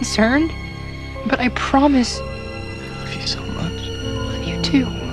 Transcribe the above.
concerned, but I promise I love you so much. I love you too.